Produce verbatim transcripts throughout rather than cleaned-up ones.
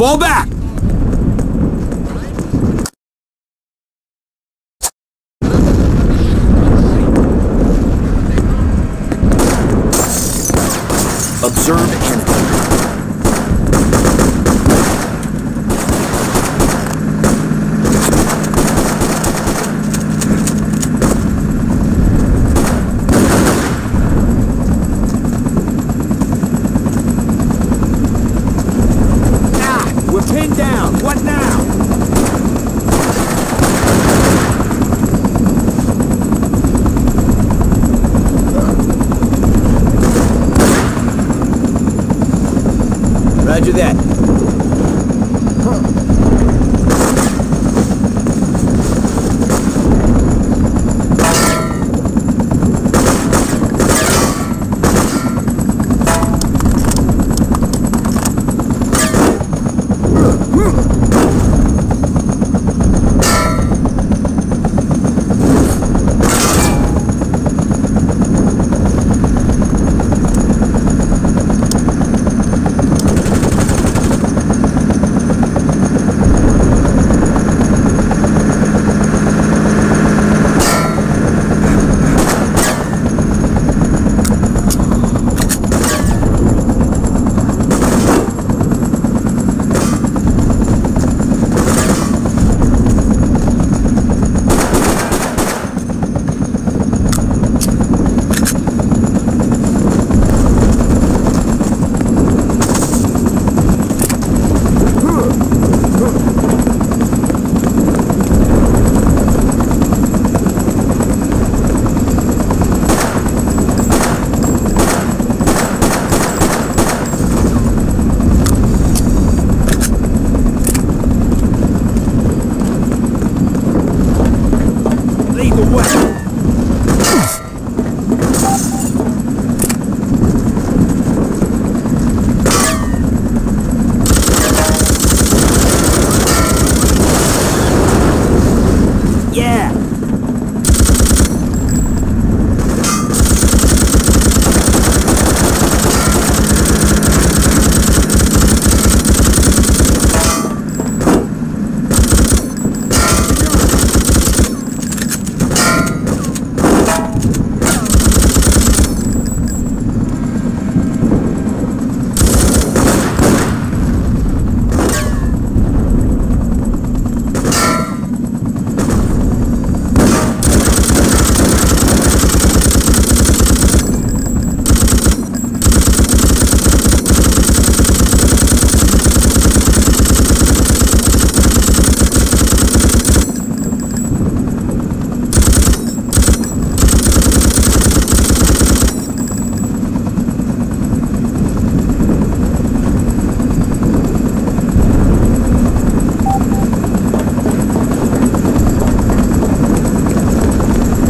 Fall back! Observe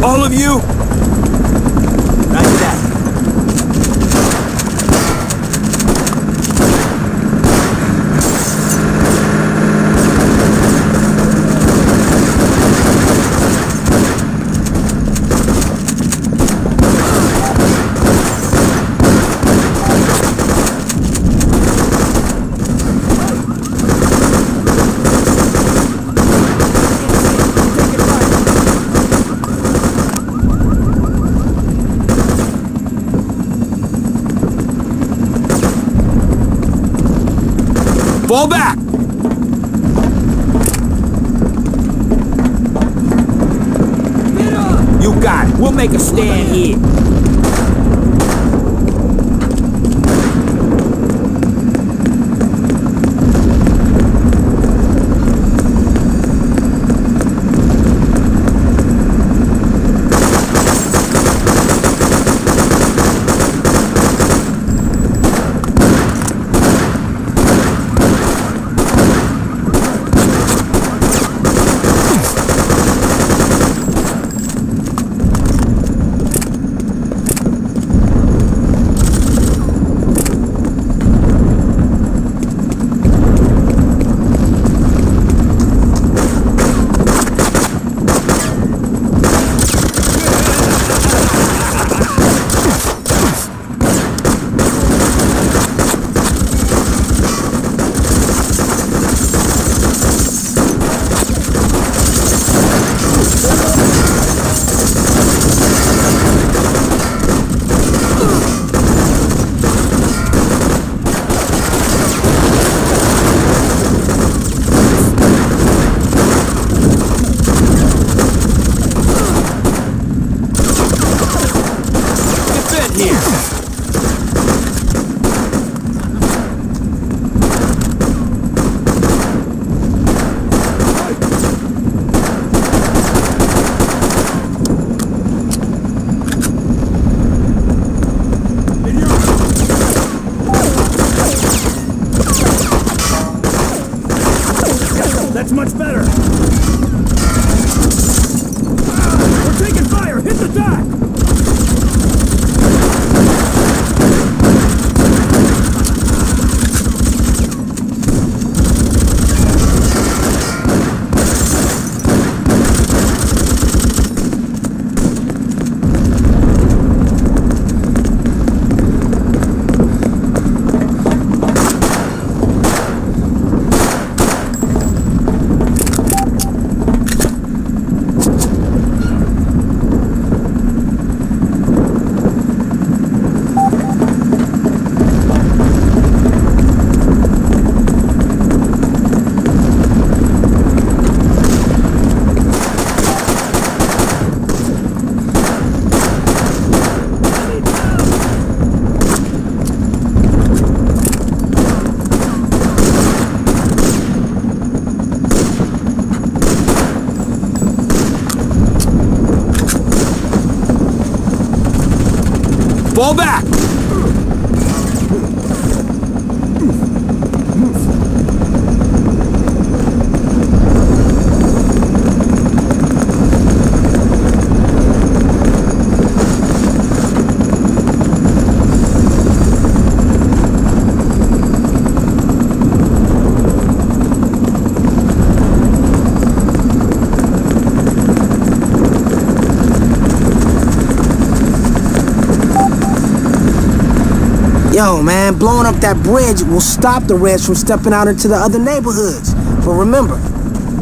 all of you! Fall back! You got it. We'll make a stand here. here. Fall back! Yo, man, blowing up that bridge will stop the Reds from stepping out into the other neighborhoods. But remember,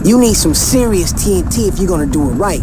you need some serious T N T if you're gonna do it right.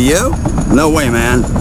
You? No way, man.